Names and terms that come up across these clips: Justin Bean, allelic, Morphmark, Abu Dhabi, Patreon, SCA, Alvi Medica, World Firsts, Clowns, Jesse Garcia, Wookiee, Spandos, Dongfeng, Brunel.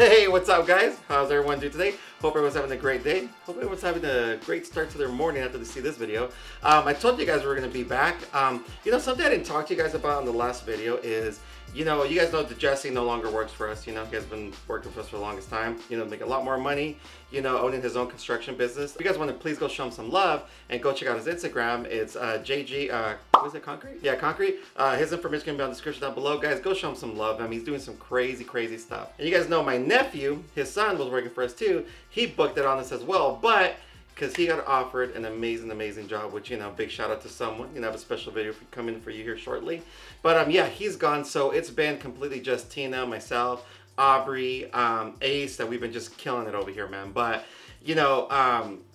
Hey, what's up guys? How's everyone doing today? Hope everyone's having a great day. Hope everyone's having a great start to their morning after they see this video. I told you guys we were going to be back. You know, something I didn't talk to you guys about in the last video is, you know, you guys know that Jesse no longer works for us. You know, he has been working for us for the longest time. You know, make a lot more money, you know, owning his own construction business. If you guys want to please go show him some love and go check out his Instagram. It's JG, was it Concrete? Yeah, Concrete. His information can be on the description down below. Guys, go show him some love. I mean, he's doing some crazy, crazy stuff. And you guys know my nephew, his son, was working for us too. He booked it on us as well, but because he got offered an amazing, amazing job, which, you know, big shout out to someone. You know, I have a special video coming for you here shortly. But yeah, he's gone, so it's been completely just Tina, myself, Aubrey, Ace, that we've been just killing it over here, man. But you know,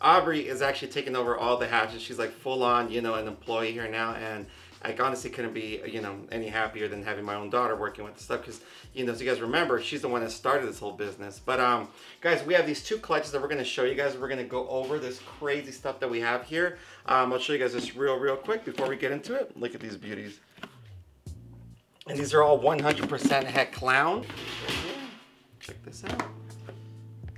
Aubrey is actually taking over all the hatches. She's like full on, you know, an employee here now, and I honestly couldn't be, you know, any happier than having my own daughter working with the stuff because, you know, as you guys remember, she's the one that started this whole business. But guys, we have these two clutches that we're going to show you guys. We're going to go over this crazy stuff that we have here. I'll show you guys this real quick before we get into it. Look at these beauties. And these are all 100% Heck Clown. Check this out.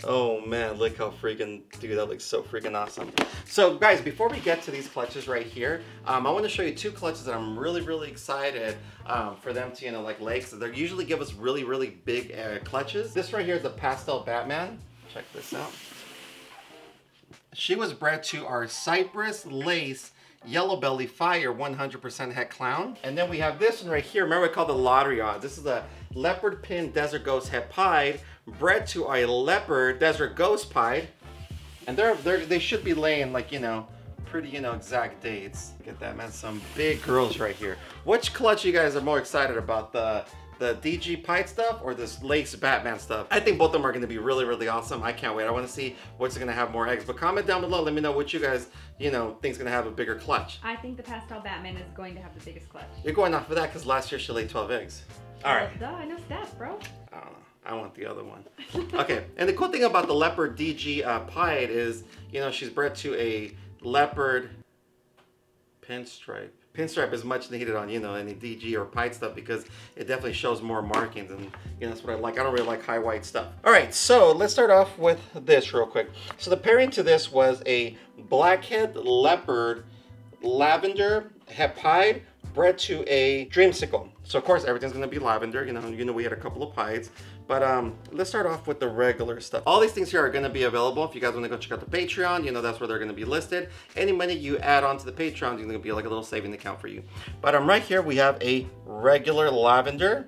Oh man, look how freaking, dude, that looks so freaking awesome. So guys, before we get to these clutches right here, I want to show you two clutches that I'm really excited for them to, you know, like lay. So they usually give us really big clutches. This right here is the Pastel Batman. Check this out. She was bred to our Cypress Lace Yellow Belly Fire 100% Heck Clown. And then we have this one right here. Remember, we called the lottery odds. This is a Leopard Pin Desert Ghost Head Pied, bred to a Leopard Desert Ghost Pied. And they should be laying, like, you know, pretty, you know, exact dates. Look at that, man. Some big girls right here. Which clutch you guys are more excited about? The DG Pied stuff or this Lace Batman stuff? I think both of them are gonna be really awesome. I can't wait. I wanna see what's gonna have more eggs, but comment down below, let me know what you guys, you know, think's gonna have a bigger clutch. I think the Pastel Batman is going to have the biggest clutch. You're going off of that because last year she laid 12 eggs. All right. Duh, I know stats, bro. I don't know. I want the other one. Okay, and the cool thing about the Leopard DG Pied is, you know, she's bred to a Leopard Pinstripe. Pinstripe is much needed on, you know, any DG or Pied stuff because it definitely shows more markings, and you know, that's what I like. I don't really like high white stuff. All right, so let's start off with this real quick. So the pairing to this was a Blackhead Leopard Lavender Head Pied, bred to a Dreamsicle. So of course everything's gonna be lavender. You know we had a couple of pieds, but let's start off with the regular stuff. All these things here are gonna be available. If you guys wanna go check out the Patreon, you know, that's where they're gonna be listed. Any money you add on to the Patreon, you're gonna be like a little saving account for you. But right here we have a regular lavender,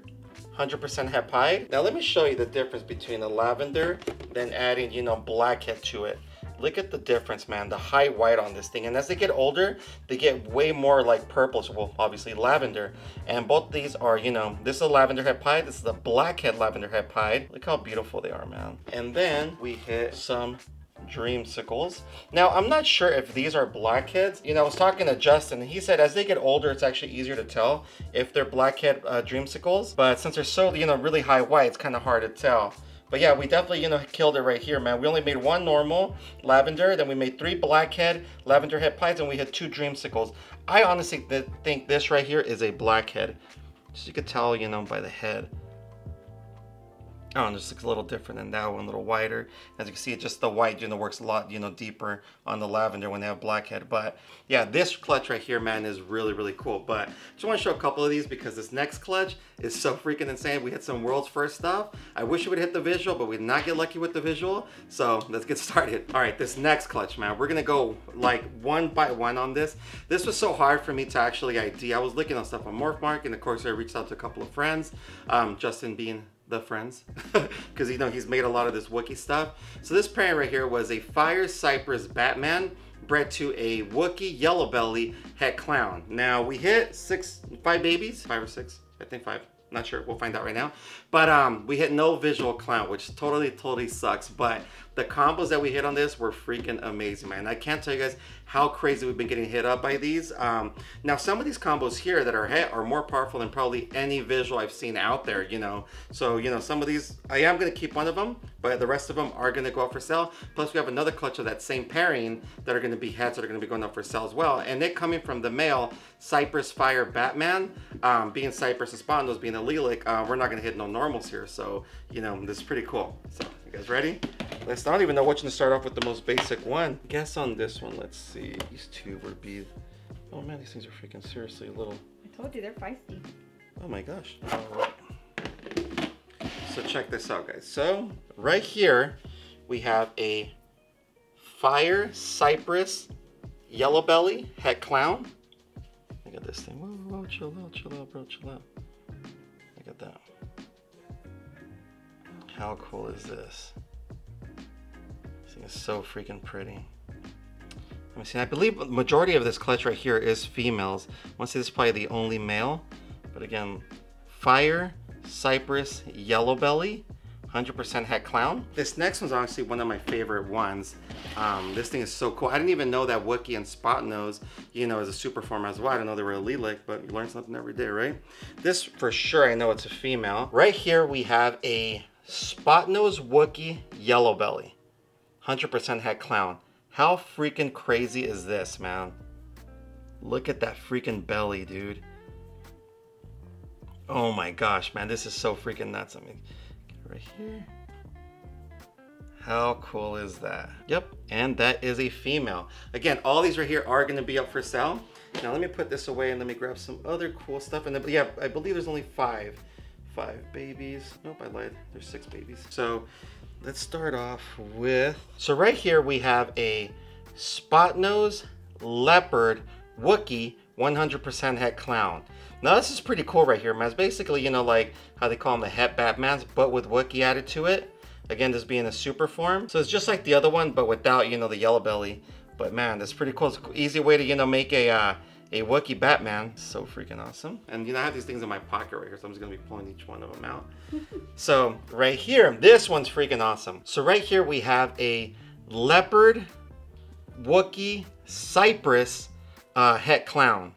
100% Head Pied. Now let me show you the difference between the lavender, then adding, you know, blackhead to it. Look at the difference, man, the high white on this thing. And as they get older, they get way more like purplish, well, obviously lavender. And both these are, you know, this is a Lavender Head Pied, this is a Blackhead Lavender Head Pied. Look how beautiful they are, man. And then we hit some Dreamsicles. Now, I'm not sure if these are blackheads. You know, I was talking to Justin, and he said as they get older, it's actually easier to tell if they're blackhead Dreamsicles. But since they're so, you know, really high white, it's kind of hard to tell. But yeah, we definitely, you know, killed it right here, man. We only made one normal lavender, then we made 3 blackhead Lavender Head Pieds, and we had 2 Dreamsicles. I honestly think this right here is a blackhead. Just you could tell, you know, by the head. Oh, and this looks a little different than that one, a little wider. As you can see, just the white, you know, works a lot, you know, deeper on the lavender when they have blackhead. But yeah, this clutch right here, man, is really cool. But I just want to show a couple of these because this next clutch is so freaking insane. We hit some World's First stuff. I wish we would hit the visual, but we did not get lucky with the visual. So let's get started. All right, this next clutch, man, we're going to go like one by one on this. This was so hard for me to actually ID. I was looking on stuff on Morphmark, and of course, I reached out to a couple of friends, Justin Bean, the friends, because you know he's made a lot of this Wookiee stuff. So this pairing right here was a Fire Cypress Batman, bred to a Wookiee Yellow Belly Head Clown. Now we hit 5 babies, 5 or 6, I think 5. Not sure, we'll find out right now. But we hit no visual clown, which totally sucks. But the combos that we hit on this were freaking amazing, man. I can't tell you guys how crazy we've been getting hit up by these. Now some of these combos here that are hit are more powerful than probably any visual I've seen out there, you know. So, you know, some of these, I am gonna keep one of them, but the rest of them are gonna go up for sale. Plus we have another clutch of that same pairing that are gonna be heads that are gonna be going up for sale as well. And they're coming from the male Cypress Fire Batman, being Cypress and Spandos being allelic, we're not gonna hit no normals here. So, you know, this is pretty cool. So, you guys ready? Let's not even know what to start off with the most basic one. Guess on this one, let's see. These two would be, oh man, these things are freaking seriously a little. I told you, they're feisty. Oh my gosh. All right. So check this out, guys. So right here, we have a Fire Cypress Yellow Belly Head Clown. I got this thing. Whoa, whoa, chill out, bro, chill out. Look at that. How cool is this? This thing is so freaking pretty. Let me see. I believe the majority of this clutch right here is females. I want to say this is probably the only male. But again, Fire Cypress Yellow Belly, 100% Head Clown. This next one's honestly one of my favorite ones. This thing is so cool. I didn't even know that Wookiee and Spot Nose, you know, is a super form as well. I didn't know they were allelic, but you learn something every day, right? This for sure, I know it's a female. Right here we have a Spot Nose Wookiee Yellow Belly, 100% Head Clown. How freaking crazy is this, man? Look at that freaking belly, dude. Oh my gosh, man, this is so freaking nuts. I mean, right here. How cool is that? Yep, and that is a female. Again, all these right here are gonna be up for sale. Now let me put this away and let me grab some other cool stuff. And then, yeah, I believe there's only five babies. Nope, I lied, there's 6 babies. So let's start off with, so right here we have a Spot Nose Leopard Wookiee, 100% Head Clown. Now this is pretty cool right here, man. It's basically, you know, like how they call them the Head Batmans, but with Wookiee added to it. Again, this being a super form. So it's just like the other one, but without, you know, the yellow belly. But man, that's pretty cool. It's an easy way to, you know, make a Wookiee Batman. So freaking awesome. And you know, I have these things in my pocket right here, so I'm just gonna be pulling each one of them out. So right here, this one's freaking awesome. So right here we have a Leopard Wookiee Cypress Head Clown,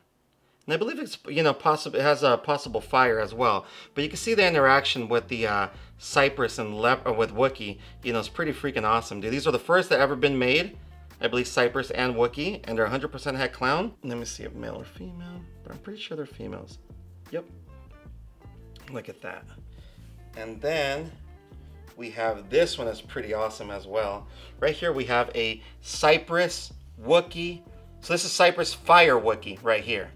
and I believe it's, you know, possible, it has a possible fire as well, but you can see the interaction with the Cypress and Leopard with Wookiee. You know, it's pretty freaking awesome, dude. These are the first that ever been made, I believe, Cypress and Wookiee, and they're 100% Head Clown. Let me see if male or female, but I'm pretty sure they're females. Yep, look at that. And then we have this one that's pretty awesome as well. Right here we have a Cypress Wookiee. So this is Cypress Fire Wookiee right here.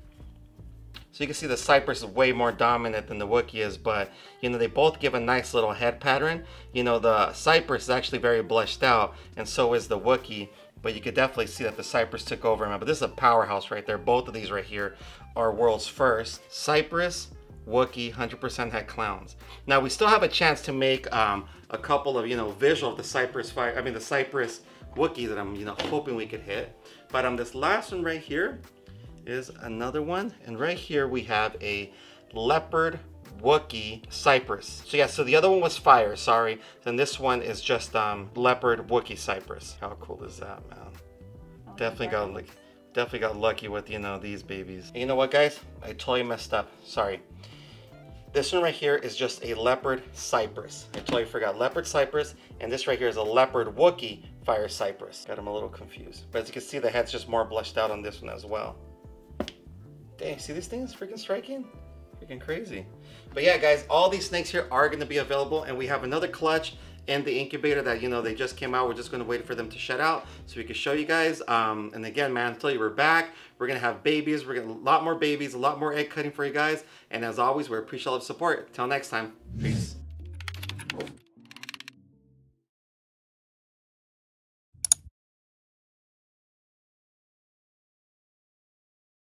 So you can see the Cypress is way more dominant than the Wookiee is, but you know, they both give a nice little head pattern. You know, the Cypress is actually very blushed out, and so is the Wookiee, but you could definitely see that the Cypress took over, man. But this is a powerhouse right there. Both of these right here are World's First. Cypress, Wookiee, 100% Head Clowns. Now we still have a chance to make a couple of, you know, visual of the Cypress Fire, I mean the Cypress Wookiee that I'm, you know, hoping we could hit. But this last one right here is another one. And right here we have a Leopard Wookiee Cypress. So yeah, so the other one was Fire, sorry. Then this one is just Leopard Wookiee Cypress. How cool is that, man? Definitely got lucky with, you know, these babies. And you know what, guys? I totally messed up, sorry. This one right here is just a Leopard Cypress. I totally forgot Leopard Cypress, and this right here is a Leopard Wookiee Fire Cypress. Got him a little confused. But as you can see, the head's just more blushed out on this one as well. Dang, see this thing is freaking striking? Freaking crazy. But yeah, guys, all these snakes here are gonna be available, and we have another clutch and the incubator that, you know, they just came out. We're just gonna wait for them to shed out so we can show you guys. And again, man, until you were back, we're gonna have babies. We're gonna a lot more babies, a lot more egg cutting for you guys. And as always, we appreciate all the support. Till next time, peace.